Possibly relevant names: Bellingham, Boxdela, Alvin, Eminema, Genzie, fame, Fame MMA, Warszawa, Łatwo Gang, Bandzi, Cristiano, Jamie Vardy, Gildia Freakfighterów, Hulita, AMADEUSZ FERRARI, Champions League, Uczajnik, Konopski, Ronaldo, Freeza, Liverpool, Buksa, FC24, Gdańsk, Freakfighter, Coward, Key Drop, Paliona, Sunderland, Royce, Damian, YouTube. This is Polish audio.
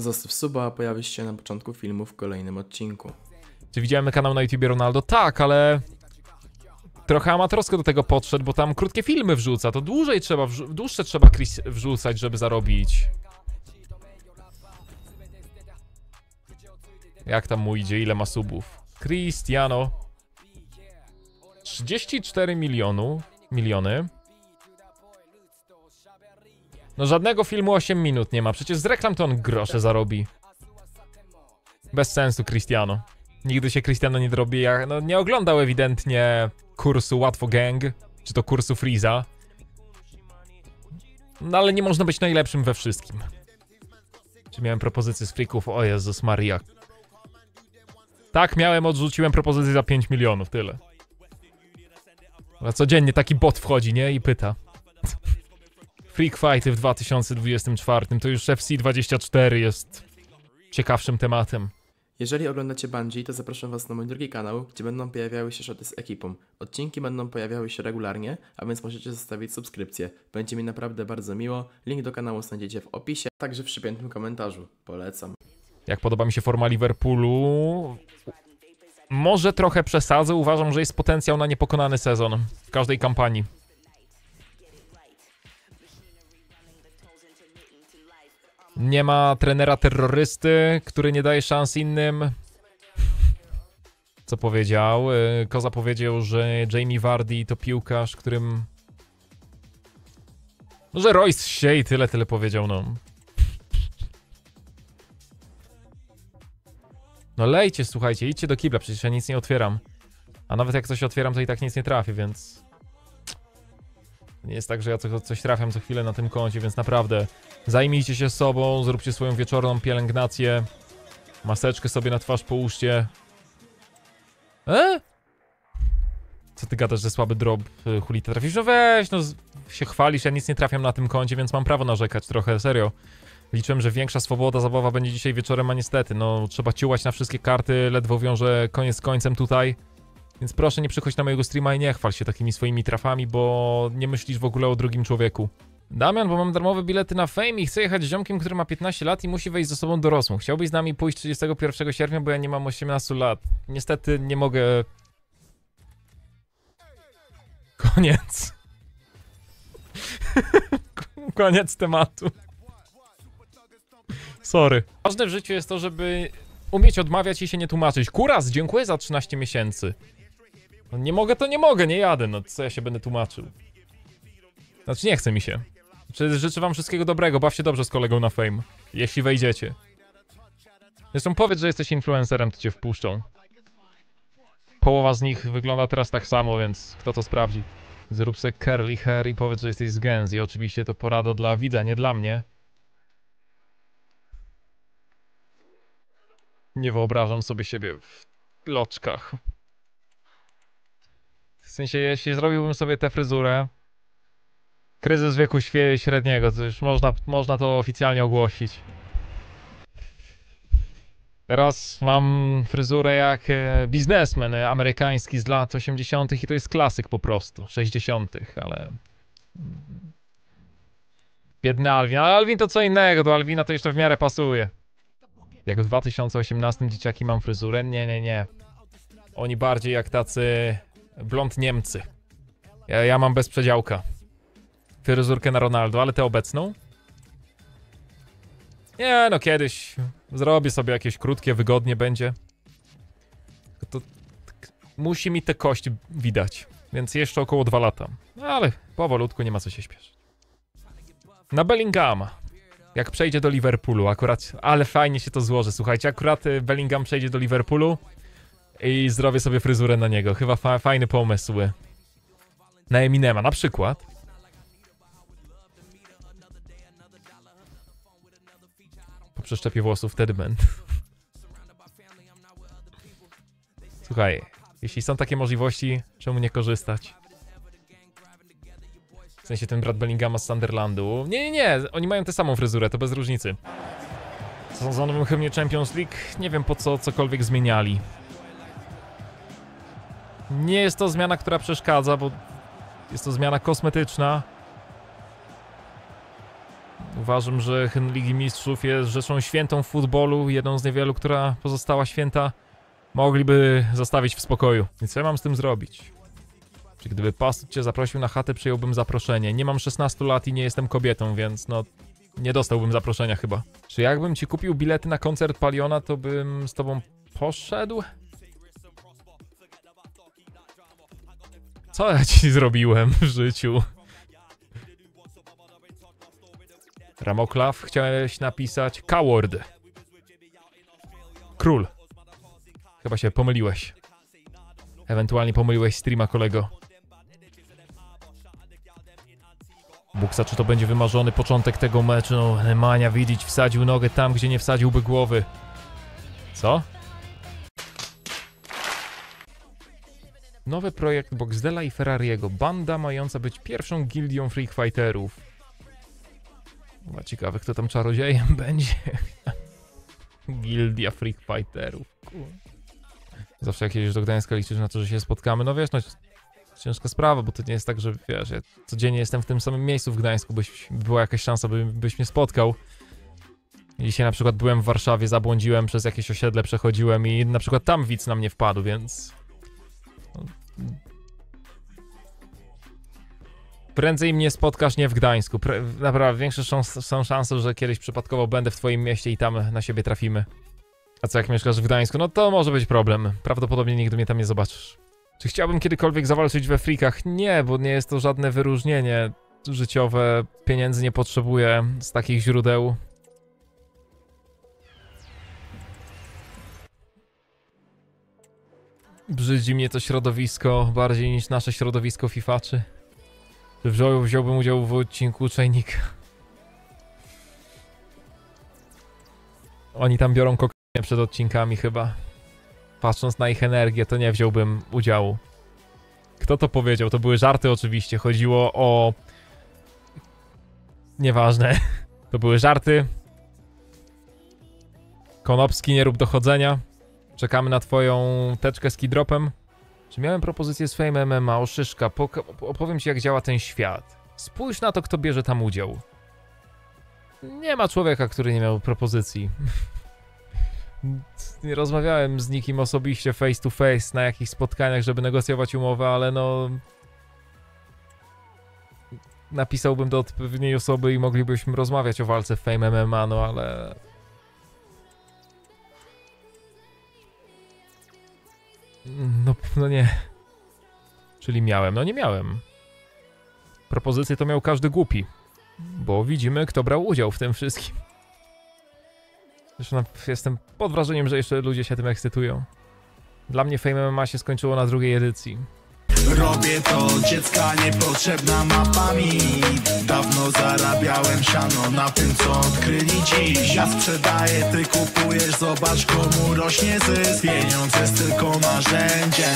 Zostaw suba, a pojawisz się na początku filmu w kolejnym odcinku. Czy widziałem kanał na YouTubie Ronaldo? Tak, ale trochę amatorsko do tego podszedł, bo tam krótkie filmy wrzuca, to dłużej trzeba, dłuższe trzeba wrzucać, żeby zarobić. Jak tam mu idzie? Ile ma subów? Cristiano 34 miliony. No żadnego filmu 8 minut nie ma, przecież z reklam to on grosze zarobi. Bez sensu Cristiano. Nigdy się Cristiano nie dorobi, no nie oglądał ewidentnie kursu Łatwo Gang, czy to kursu Freeza. No ale nie można być najlepszym we wszystkim. Czy miałem propozycję z Freaków? O Jezus Maria. Tak, miałem, odrzuciłem propozycję za 5 milionów, tyle. A codziennie taki bot wchodzi, nie? I pyta. Freak Fighty w 2024, to już FC24 jest ciekawszym tematem. Jeżeli oglądacie Bandzi, to zapraszam was na mój drugi kanał, gdzie będą pojawiały się szoty z ekipą. Odcinki będą pojawiały się regularnie, a więc możecie zostawić subskrypcję. Będzie mi naprawdę bardzo miło, link do kanału znajdziecie w opisie, także w przypiętym komentarzu. Polecam. Jak podoba mi się forma Liverpoolu? Może trochę przesadzę, uważam, że jest potencjał na niepokonany sezon w każdej kampanii. Nie ma trenera terrorysty, który nie daje szans innym. Co powiedział? Koza powiedział, że Jamie Vardy to piłkarz, którym... No, że Royce się i tyle powiedział, no. No lejcie, słuchajcie, idźcie do kibla, przecież ja nic nie otwieram. A nawet jak coś otwieram, to i tak nic nie trafię, więc... Nie jest tak, że ja coś trafiam co chwilę na tym koncie, więc naprawdę zajmijcie się sobą, zróbcie swoją wieczorną pielęgnację, maseczkę sobie na twarz połóżcie. Co ty gadasz, że słaby drop Hulita trafisz? No weź, no się chwalisz, ja nic nie trafiam na tym koncie, więc mam prawo narzekać trochę, serio. Liczyłem, że większa swoboda zabawa będzie dzisiaj wieczorem, a niestety, no trzeba ciułać na wszystkie karty, ledwo wiąże koniec z końcem tutaj. Więc proszę, nie przychodź na mojego streama i nie chwal się takimi swoimi trafami, bo nie myślisz w ogóle o drugim człowieku. Damian, bo mam darmowe bilety na Fame i chcę jechać z ziomkiem, który ma 15 lat i musi wejść ze sobą dorosłą. Chciałbyś z nami pójść 31 sierpnia, bo ja nie mam 18 lat. Niestety nie mogę... Koniec. Koniec tematu. Sorry. Ważne w życiu jest to, żeby... umieć odmawiać i się nie tłumaczyć. Kuras, dziękuję za 13 miesięcy. No nie mogę, to nie mogę, nie jadę, no co ja się będę tłumaczył. Znaczy nie chce mi się. Życzę wam wszystkiego dobrego, baw się dobrze z kolegą na Fame. Jeśli wejdziecie. Zresztą powiedz, że jesteś influencerem, to cię wpuszczą. Połowa z nich wygląda teraz tak samo, więc kto to sprawdzi. Zrób se curly hair i powiedz, że jesteś z Genzie. Oczywiście to porada dla widza, nie dla mnie. Nie wyobrażam sobie siebie w loczkach. W sensie, jeśli zrobiłbym sobie tę fryzurę... Kryzys wieku średniego, to już można to oficjalnie ogłosić. Teraz mam fryzurę jak biznesmen amerykański z lat 80. i to jest klasyk po prostu, 60., ale... Biedny Alvin, ale Alvin to co innego, do Alvina to jeszcze w miarę pasuje. Jak w 2018 dzieciaki mam fryzurę? Nie. Oni bardziej jak tacy blond Niemcy. Ja mam bez przedziałka. Fryzurkę na Ronaldo, ale tę obecną? Nie no, kiedyś zrobię sobie jakieś krótkie, wygodnie będzie. To musi mi te kości widać, więc jeszcze około 2 lata. Ale powolutku, nie ma co się śpieszyć. Na Bellingama. Jak przejdzie do Liverpoolu, akurat, ale fajnie się to złoży, słuchajcie, akurat Bellingham przejdzie do Liverpoolu i zrobię sobie fryzurę na niego, chyba fajny pomysł. Na Eminema na przykład. Po przeszczepie włosów wtedy będę. Słuchaj, jeśli są takie możliwości, czemu nie korzystać? W sensie ten brat Bellingama z Sunderlandu. Nie, oni mają tę samą fryzurę, to bez różnicy. Są za nowym hymnie Champions League, nie wiem po co cokolwiek zmieniali. Nie jest to zmiana, która przeszkadza, bo jest to zmiana kosmetyczna. Uważam, że hymn Ligi Mistrzów jest rzeczą świętą w futbolu, jedną z niewielu, która pozostała święta mogliby zostawić w spokoju. I co ja mam z tym zrobić? Czy gdyby Pasut cię zaprosił na chatę, przyjąłbym zaproszenie? Nie mam 16 lat i nie jestem kobietą, więc no... nie dostałbym zaproszenia chyba. Czy jakbym ci kupił bilety na koncert Paliona, to bym z tobą poszedł? Co ja ci zrobiłem w życiu? Ramoklaw, chciałeś napisać Coward. Król. Chyba się pomyliłeś. Ewentualnie pomyliłeś streama, kolego. Buksa, czy to będzie wymarzony początek tego meczu? No, Mania widzieć, wsadził nogę tam, gdzie nie wsadziłby głowy. Co? Nowy projekt Boxdela i Ferrariego. Banda mająca być pierwszą gildią Freakfighterów. No, ciekawe, kto tam czarodziejem będzie. Gildia Freakfighterów. Zawsze jak jedziesz do Gdańska, liczysz na to, że się spotkamy. No wiesz, no... ciężka sprawa, bo to nie jest tak, że wiesz, ja codziennie jestem w tym samym miejscu w Gdańsku, byś była jakaś szansa, byś mnie spotkał. Dzisiaj na przykład byłem w Warszawie, zabłądziłem przez jakieś osiedle, przechodziłem i na przykład tam widz na mnie wpadł, więc... prędzej mnie spotkasz nie w Gdańsku. Naprawdę, większe są szanse, że kiedyś przypadkowo będę w twoim mieście i tam na siebie trafimy. A co jak mieszkasz w Gdańsku? No to może być problem. Prawdopodobnie nigdy mnie tam nie zobaczysz. Czy chciałbym kiedykolwiek zawalczyć we frikach? Nie, bo nie jest to żadne wyróżnienie życiowe. Pieniędzy nie potrzebuję z takich źródeł. Brzydzi mnie to środowisko bardziej niż nasze środowisko fifaczy. Czy wziąłbym udział w odcinku Uczajnika? Oni tam biorą kokainę przed odcinkami chyba. Patrząc na ich energię, to nie wziąłbym udziału. Kto to powiedział? To były żarty oczywiście. Chodziło o... nieważne. To były żarty. Konopski, nie rób dochodzenia. Czekamy na twoją teczkę z Key Dropem. Czy miałem propozycję z Fame MMA? O szyszka, opowiem ci, jak działa ten świat. Spójrz na to, kto bierze tam udział. Nie ma człowieka, który nie miał propozycji. Nie rozmawiałem z nikim osobiście face to face na jakichś spotkaniach, żeby negocjować umowę, ale no... napisałbym do odpowiedniej osoby i moglibyśmy rozmawiać o walce w Fame MMA, no ale... No nie. Czyli miałem, no nie miałem. Propozycje to miał każdy głupi. Bo widzimy, kto brał udział w tym wszystkim. Zresztą jestem pod wrażeniem, że jeszcze ludzie się tym ekscytują. Dla mnie Fame MMA się skończyło na drugiej edycji. Robię to, dziecka niepotrzebna mapami. Dawno zarabiałem siano na tym, co odkryli dziś. Ja sprzedaję, ty kupujesz, zobacz komu rośnie zysk. Pieniądze jest tylko narzędziem.